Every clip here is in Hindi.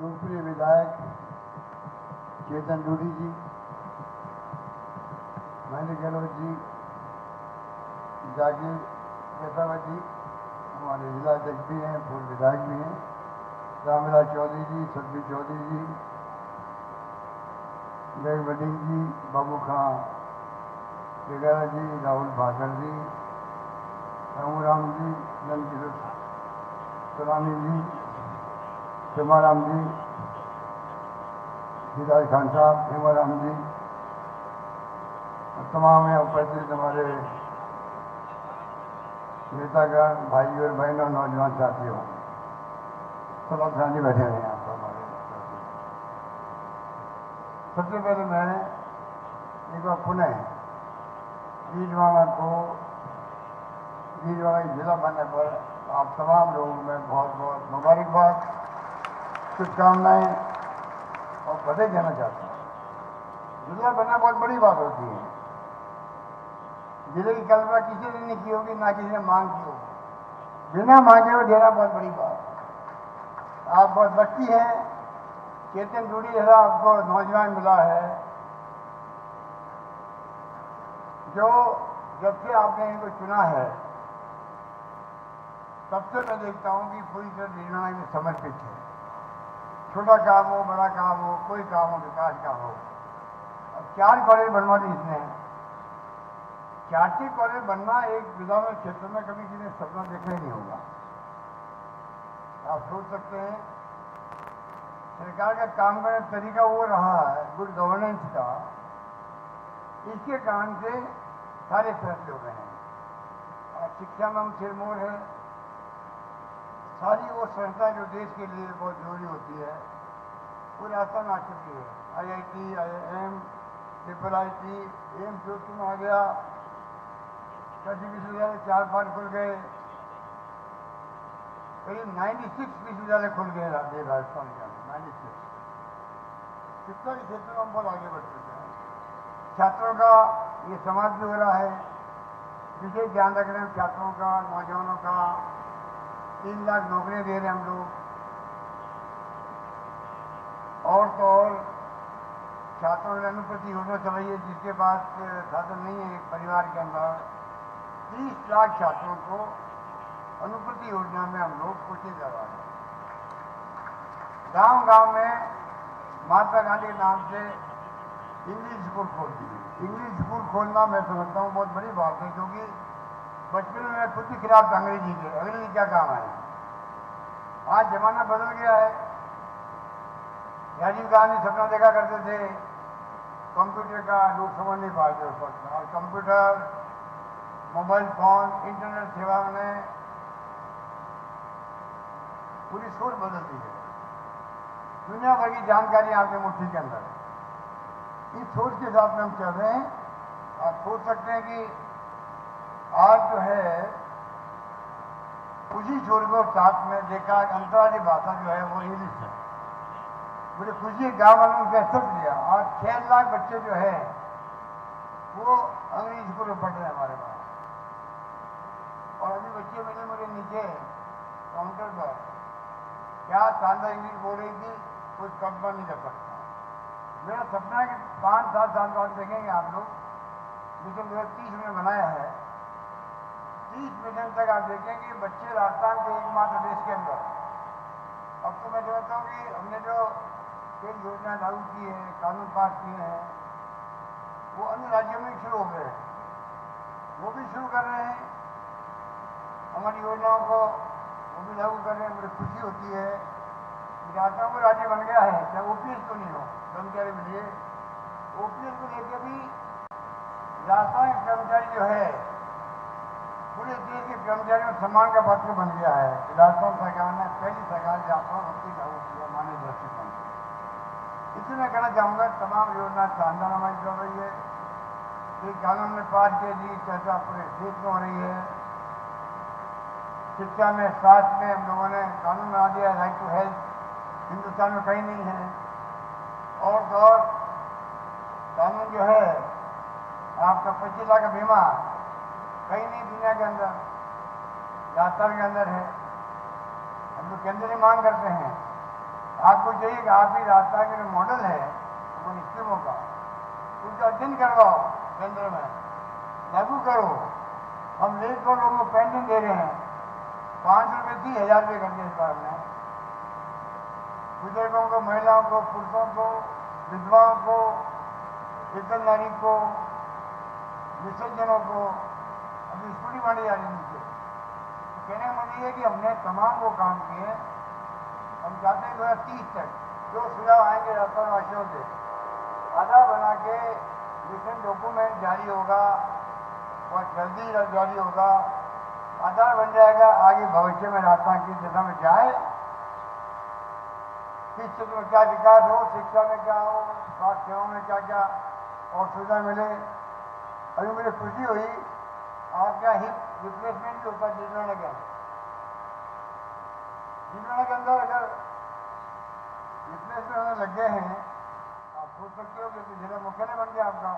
दूसरे विधायक चेतन रूड़ी जी, महेंद्र गहलोत जी, जागीर पेशावर जी हमारे जिला अध्यक्ष भी हैं, पूर्व विधायक भी हैं, रामविलास चौधरी जी, सदबी चौधरी जी, जय वडील जी, बाबू खां वगैरह जी, राहुल भागर जी, राम जी, नंद सोनानी जी, हेमाराम जी, सिराज खान साहब, हेमाराम जी और तमाम यहाँ उपस्थित हमारे नेतागण, भाई और बहनों, नौजवान साथियों, सब साथी बैठे हैं यहाँ पर हमारे। सबसे पहले मैं एक बार पुनः बीजवाड़ा को, बीजवाड़ा जिला बनने पर आप तमाम लोगों में बहुत बहुत मुबारकबाद, शुभकामनाएँ और बधाई देना चाहता हूँ। जिला बनना बहुत बड़ी बात होती है, जिले की कल्पना किसी ने नहीं की होगी, ना किसी ने मांग की होगी। बिना मांगे हुए देना बहुत बड़ी बात। आप बहुत बच्ची हैं, चेतन रूड़ी जैसा आपको नौजवान मिला है, जो जब से आपने इनको चुना है तब से मैं देखता हूँ कि पूरी तरह निर्णय में समर्पित है। छोटा काम हो, बड़ा काम हो, कोई काम हो, विकास का हो। अब चार कॉलेज बनवा दी इसने। चार्टी कॉलेज बनना एक विधानसभा क्षेत्र में कभी किसी ने सपना देखा ही नहीं होगा। आप सोच सकते हैं सरकार का काम करने का तरीका वो रहा है, गुड गवर्नेंस का, इसके कारण से सारे फैसले हो गए हैं। और शिक्षा में हम सिरमौर है, सारी वो संस्था जो देश के लिए बहुत जरूरी होती है वो राजस्थान आ चुकी है। IIT, IIM, IIIT, AIIMS Jodhpur में आ गया, कृषि विश्वविद्यालय 4-5 खुल गए, करीब 96 विश्वविद्यालय खुल गए राजस्थान के अंदर। 96 शिक्षा के क्षेत्र में हम बहुत आगे बढ़ चुके हैं। छात्रों का ये समाज भी हो रहा है, विशेष ध्यान रख रहे हैं छात्रों का, नौजवानों का। 3 लाख नौकरियां दे रहे हैं हम लोग। और तो और छात्रों में अनुपति योजना चलाई है, जिसके पास साधन नहीं है एक परिवार के अंदर। 30 लाख छात्रों को अनुपति योजना में हम लोग कोचिंग लगा रहे हैं। गाँव-गाँव में महात्मा गांधी के नाम से इंग्लिश स्कूल खोल दी। इंग्लिश स्कूल खोलना मैं समझता हूँ बहुत बड़ी बात है, क्योंकि बचपन में मैं खुद ही खिलाफ था अंग्रेजी के। अंग्रेजी क्या काम है? आज जमाना बदल गया है। राजीव गांधी सपना देखा करते थे, कंप्यूटर का लोग समझ नहीं पाते उस वक्त। और कंप्यूटर, मोबाइल फोन, इंटरनेट सेवा ने पूरी सोच बदल दी है। दुनिया भर की जानकारी आपके मुट्ठी के अंदर है। इस सोच के साथ में हम चल रहे हैं। आप सोच सकते हैं कि आज जो है उसी छोर को साथ में देखा, अंतर्राष्ट्रीय भाषा जो है वो इंग्लिश है। मुझे खुशी है गाँव वालों ने फैसला लिया। आज 6 लाख बच्चे जो है वो अंग्रेजी स्कूल में पढ़ रहे हैं हमारे पास। और अभी बच्चे मिले मुझे नीचे काउंटर पर, क्या शानदार इंग्लिश बोल रही थी, कुछ कल्पना नहीं कर सकता। मेरा सपना है कि 5-7 साल बाद देखेंगे आप लोग, जिसको 2030 में बनाया है, 30 मिलियन तक आप देखेंगे बच्चे राजस्थान के एकमात्र देश के अंदर। अब तो मैं समझता हूँ कि हमने जो कई योजना लागू की है, कानून पास किए हैं, वो अन्य राज्यों में शुरू हो गए हैं, वो भी शुरू कर रहे हैं हमारी योजनाओं को, वो भी लागू कर रहे हैं। मुझे खुशी होती है कि राजस्थान को राज्य बन गया है, चाहे OPS तो नहीं हो, कर्मचारी मिले। OPS को लेकर भी राजस्थान के कर्मचारी जो है पूरे देश के कर्मचारियों में सम्मान का पात्र बन गया है। राजस्थान सरकार ने पहली सरकार राजस्थान की लागू की है मानव दृष्टिकोण से। इसलिए मैं कहना चाहूँगा तमाम योजना शानदार हमारी चल रही है। ये कानून में पास किए जी चर्चा पूरे देश में हो रही है। शिक्षा में साथ में हम लोगों ने कानून बना दिया है, राइट टू हेल्थ हिंदुस्तान में कहीं नहीं है। और दौर कानून जो है आपका 25 लाख का बीमा कहीं नहीं दुनिया के अंदर, राजस्थान के अंदर है। हम लोग केंद्र से मांग करते हैं आपको चाहिए कि आप भी राजस्थान के जो मॉडल है वो स्कीमों का उनका अध्ययन करवाओ, केंद्र में लागू करो। हम लेट को लोगों को पेंशन दे रहे हैं, 500 रुपये 30,000 रुपये कर दिए सरकार ने। बुजुर्गों को, महिलाओं को, पुरुषों को, विधवाओं को, वेतन नारी को, विसर्जनों को अभी स्कूटी बांटी जा रही है नीचे। कहने का मतलब ये कि हमने तमाम वो काम किए। हम चाहते हैं 2030 तक जो सुझाव आएंगे राजस्थानवासियों से आधा बना के मिशन डॉक्यूमेंट जारी होगा और जल्दी जारी होगा, आधार बन जाएगा। आगे भविष्य में राजस्थान की दिशा में जाए, किस क्षेत्र में क्या विकास हो, शिक्षा में क्या हो, स्वास्थ्य सेवाओं में क्या क्या और सुविधा मिले। अभी मुझे खुशी हुई आपका हिप रिप्लेसमेंट जो होता है बीजवाड़ा के अंदर, अगर रिप्लेसमेंट होने लग गए हैं आप सोच सकते हो कि जिला मुख्यालय बन गया आपका।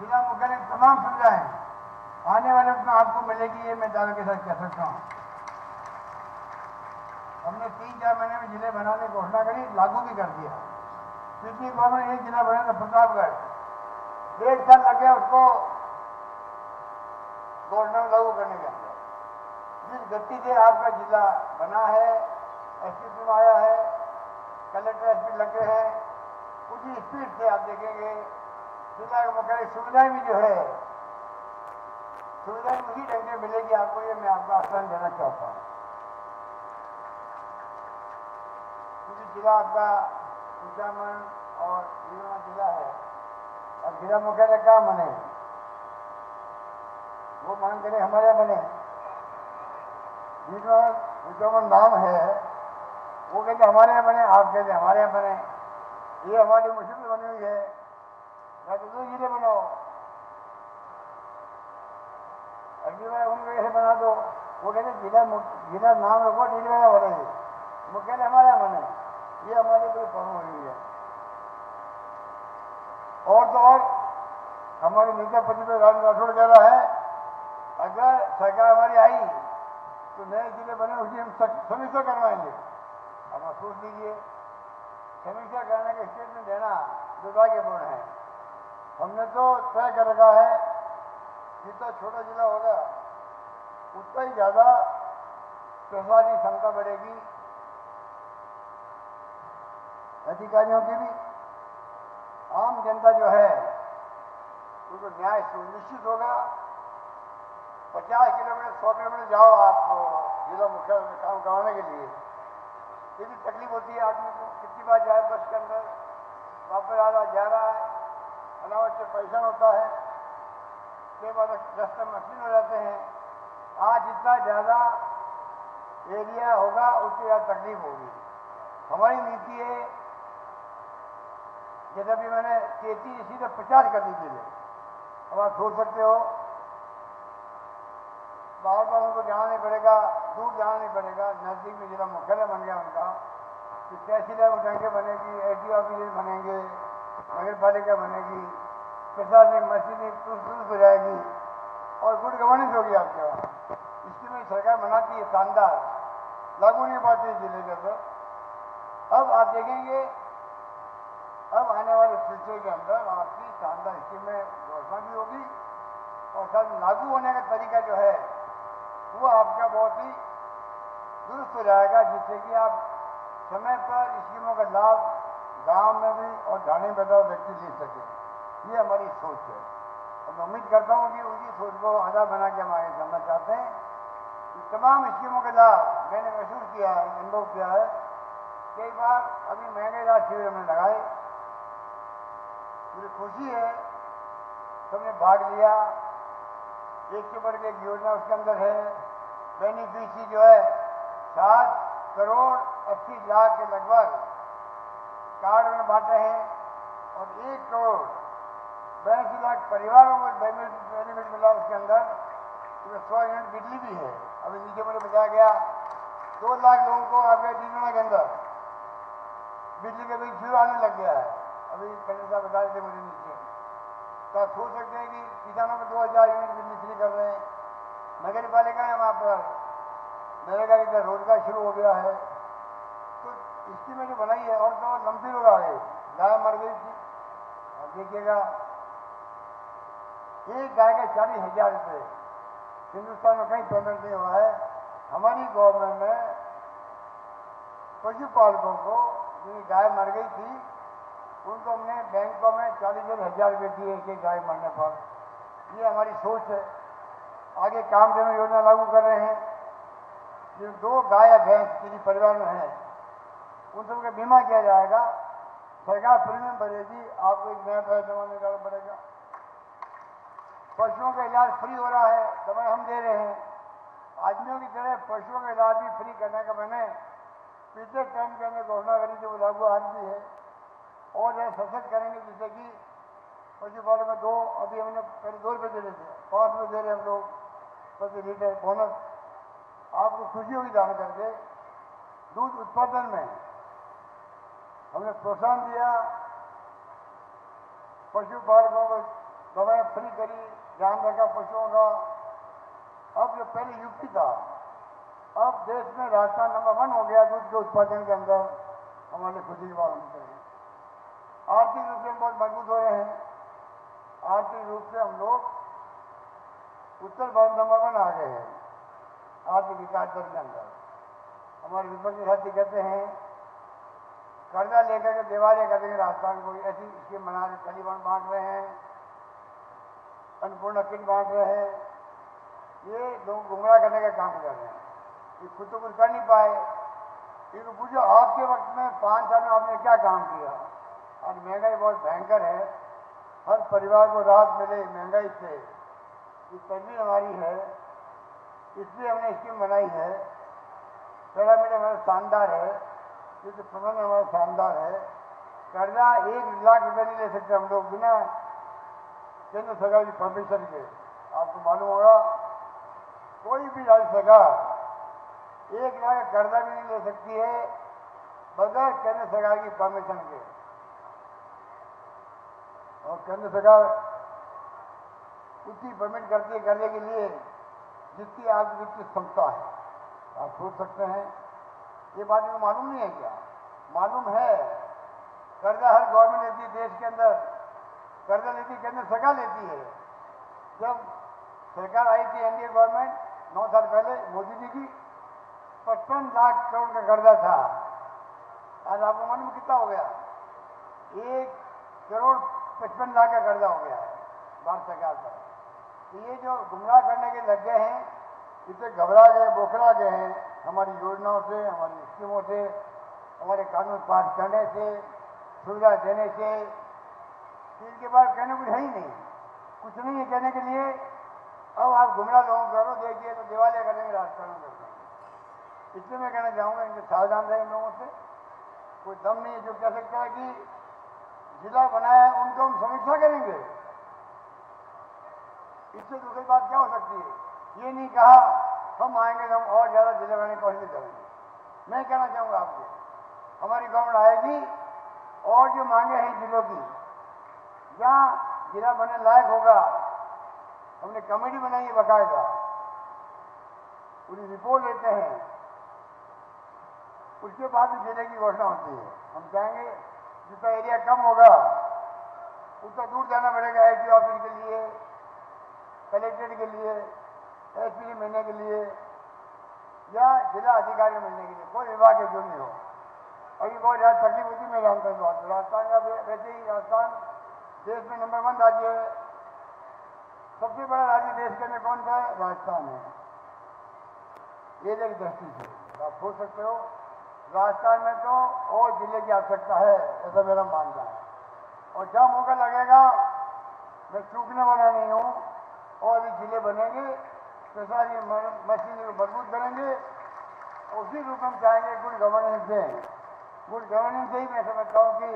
जिला मुख्यालय तमाम सुविधाएं आने वाले वक्त में आपको मिलेगी, ये मैं दावे के साथ कह सकता हूँ। हमने 3-4 महीने में जिले बनाने की घोषणा करी, लागू भी कर दिया। पिछली गवर्नमेंट एक जिला बना था प्रतापगढ़, 1 साल लग गया उसको घोषणा लागू करने के अंदर। जिस गति से आपका जिला बना है, एसपी में आया है, कलेक्टर एसपी लग गए हैं, उसी स्पीड से आप देखेंगे जिला के मुख्यालय सुविधाएं भी जो है सुविधाएं उसी ढंग से मिलेगी आपको। ये मैं आपको आश्वासन देना चाहता हूँ। जिला आपका उद्यामन और बीजवाड़ा जिला है और जिला मुख्यालय क्या बने वो मांग करें हमारे बने। बीजवाड़ा उद्यामन नाम है, वो कहते हमारे यहाँ बने, आप कहते हमारे यहाँ बने। ये हमारी मुश्किल बनी हुई है, या तो दूसरे जिले बनाओ, अगली बार उनको कैसे बना दो। वो कहते जिला नाम रखो, जिले हो रही मुख्यालय हमारे यहाँ बने। ये हमारे लिए कम हो रही है। और तो और हमारे नेता प्रतिपक्ष राहुल राठौड़ कह रहा है अगर सरकार हमारी आई तो नए जिले बने उसकी हम समीक्षा करवाएंगे। अब महसूस कीजिए, समीक्षा करने का स्टेटमेंट देना दुर्भाग्यपूर्ण है। हमने तो तय कर रखा है जितना छोटा जिला होगा उतना ही ज़्यादा प्रशासनिक क्षमता बढ़ेगी, अधिकारियों की भी। आम जनता जो है उनको न्याय सुनिश्चित होगा। 50 किलोमीटर 100 किलोमीटर जाओ आप जिला मुख्यालय में काम करवाने के लिए, ये भी तकलीफ होती है आदमी को। कितनी बार जाए बस के अंदर, वापस आ रहा जा रहा है, अनावश्यक परेशान होता है, कई बार रास्ते मशीन हो जाते हैं। आज जितना ज़्यादा एरिया होगा उतनी ज़्यादा तकलीफ होगी। हमारी नीति है जैसा भी मैंने 33 से 50 कर दी जिले। अब आप सोच सकते हो बाहर वालों को जाना नहीं पड़ेगा, दूर जाना नहीं पड़ेगा, नजदीक में जिला मुख्यालय बन गया उनका। कि तहसीलें उठेंगे बनेगी, एडीओ ऑफिस बनेंगे, नगर पालिका बनेगी, प्रशासनिक मशीनें चुस्त हो जाएगी और गुड गवर्नेंस होगी आपके वहाँ। इसकी में सरकार बनाती है शानदार, लागू नहीं पाती जिले के अंदर। अब आप देखेंगे अब आने वाले फ्यूचर के अंदर आपकी शानदार स्कीम में घोषणा भी होगी और साथ लागू होने का तरीका जो है वो आपका बहुत ही दुरुस्त हो जाएगा, जिससे कि आप समय पर स्कीमों का लाभ गांव में भी और ढाणी में बैठा व्यक्ति ले सके। ये हमारी सोच है और मैं उम्मीद करता हूँ कि उसी सोच को आधार बना के हम आगे चलना चाहते हैं। तमाम स्कीमों का लाभ मैंने महसूस किया है, अनुभव किया है। कई बार अभी महंगाई राहत शिविर में लगाए, मुझे खुशी है सबने भाग लिया। एक के बढ़ के एक योजना उसके अंदर है। बेनिफिशरी जो है 7 करोड़ 80 लाख के लगभग कार्ड में बांटे हैं और 1 करोड़ 82 लाख परिवारों को बेनिफिट मिला उसके अंदर। उसमें 100 यूनिट बिजली भी है। अभी नीचे मुझे बताया गया 2 लाख लोगों को आपके बीजवाड़ा के अंदर बिजली के बिल शुरू आने लग गया है। अभी कलेक्टर साहब बता रहे थे मुझे नीचे, तो आप सोच सकते हैं कि किसानों में 2000 यूनिट बिजली फ्री कर रहे हैं। नगर पालिका है वहाँ पर, नरेगा के अंदर रोजगार शुरू हो गया है। तो इसकी मैंने बनाई है। और जो लंबी रोड़ा है गाय मर गई थी, और देखिएगा एक गाय का 40,000 रुपये हिंदुस्तान में कहीं पेमेंट नहीं हुआ है। हमारी गवर्नमेंट ने पशुपालकों को जिनकी गाय मर गई थी उनको हमने बैंकों में 40,000 रुपये दिए एक गाय मरने पर। ये हमारी सोच है। आगे काम जन योजना लागू कर रहे हैं। जो 2 गाय या भैंस किसी परिवार में है उन सबका बीमा किया जाएगा, सरकार प्रीमियम भरेगी, आपको एक नया पैसा जमा निकालना पड़ेगा। पशुओं का इलाज फ्री हो रहा है, दवाएं हम दे रहे हैं। आदमियों की तरह पशुओं का इलाज भी फ्री करने का मैंने पिछले टाइम के अंदर घोषणा करी थी, वो लागू आज भी है। और जो सशक्त करेंगे जिससे कि पशुपालन में दो, अभी हमने पहले 2 रुपये दे रहे थे, 5 रुपये दे रहे हम लोग प्रति लीटर बोनस। आपको खुशी होगी दान करके। दूध उत्पादन में हमने प्रोत्साहन दिया, पशुपालकों को दवाएं फ्री करी, ध्यान रखा पशुओं का। अब जो पहले यूपी था, अब देश में राजस्थान नंबर 1 हो गया दूध के उत्पादन के अंदर। हमारे खुशी की बात होनी चाहिए। आर्थिक रूप से हम बहुत मजबूत हो रहे हैं। आर्थिक रूप से हम लोग उत्तर भारत नंबर 1 आ गए हैं आर्थिक विकास दर के अंदर। हमारे विपक्षी साथी कहते हैं कर्जा लेकर के दिवालिया कर देंगे राजस्थान को, ऐसी स्कीम बना रहे। तालिबान बांट रहे हैं, अन्नपूर्णा किट बांट रहे हैं, ये लोग गुमराह करने का काम कर रहे हैं। ये खुद तो कुछ कर नहीं पाए। इनको पूछो आपके वक्त में 5 साल में आपने क्या काम किया। और महंगाई बहुत भयंकर है, हर परिवार को राहत मिले महंगाई से, ये तजवीज हमारी है। इसलिए हमने स्कीम बनाई है। पहला मीडिया हमारा शानदार है, जिससे प्रबंध हमारा शानदार है। कर्जा 1 लाख रुपये नहीं ले सकते हम लोग बिना केंद्र सरकार की परमिशन के। आपको मालूम होगा कोई भी राज्य सरकार 1 लाख कर्जा भी नहीं ले सकती है बगैर केंद्र सरकार की परमिशन के। और केंद्र सरकार उतनी पेमेंट करती है करने के लिए जितनी आज वित्तीय क्षमता है। आप सोच सकते हैं, ये बात इनको मालूम नहीं है क्या? मालूम है। कर्जा हर गवर्नमेंट लेती है देश के अंदर, कर्जा लेती केंद्र सरकार लेती है। जब सरकार आई थी एनडीए गवर्नमेंट 9 साल पहले मोदी जी की, 55 लाख करोड़ का कर्जा था। आज आपको मालूम कितना हो गया? 1,55,00,000 का कर्जा हो गया है भारत सरकार का। तो ये जो गुमराह करने के लग गए हैं, इससे घबरा गए, बोखला गए हैं। हमारी योजनाओं से, हमारी स्कीमों से, हमारे कानून पास करने से, सुविधा देने से, इनके बाद कहने कुछ है ही नहीं, कुछ नहीं है कहने के लिए। अब आप गुमराह लोगों को करो, देखिए तो दिवालिया कर देंगे राजस्थान में। इसलिए मैं कहना चाहूँगा इनसे सावधान रहें। इन लोगों से कोई दम नहीं है जो कह सकता है कि जिला बनाया है उनको हम समीक्षा करेंगे। इससे दूसरी बात क्या हो सकती है? ये नहीं कहा हम आएंगे तो हम और ज़्यादा जिले बनाने की कोशिश करेंगे। मैं कहना चाहूँगा आपको, हमारी गवर्नमेंट आएगी और जो मांगे हैं जिलों की, जहाँ जिला बनने लायक होगा हमने कमेटी बनाई है बाकायदा, पूरी रिपोर्ट लेते हैं, उसके बाद जिले की घोषणा होती है। हम चाहेंगे जितना एरिया कम होगा उतना दूर जाना पड़ेगा आईटी ऑफिस के लिए, कलेक्ट्रेट के लिए, एसपी मिलने के लिए या जिला अधिकारी मिलने के लिए, कोई विभाग के जो नहीं हो। अभी बहुत ज़्यादा तकलीफ होती है। मैं जानता हूँ बात, राजस्थान का वैसे ही राजस्थान देश में नंबर 1 राज्य है। सबसे बड़ा राज्य देश के अंदर कौन सा है? राजस्थान है। एरिया की दृष्टि से आप सोच सकते हो राजस्थान में तो और जिले की आवश्यकता है, ऐसा मेरा मानना है। और जब मौका लगेगा मैं चूकने वाला नहीं हूँ। और भी जिले बनेंगे, सरकारी मशीनरी को मजबूत करेंगे। उसी रूप में हम चाहेंगे गुड गवर्नेंस दें। गुड गवर्नेंस से ही मैं समझता हूँ कि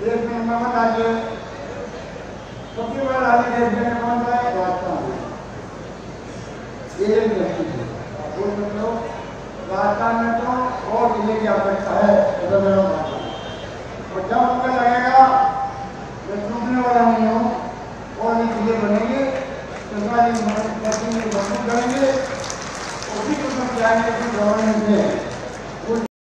देश में नंबर 1 राज्य, सबसे बड़ा राज्य देश में कौन सा है? राजस्थान है। ये आप बोल सकते हो राजस्थान में तो और जिले की आवश्यकता है, ऐसा मेरा मानना है। और जब मौका लगेगा मैं चूकने वाला नहीं हूँ। में गवर्नमेंट में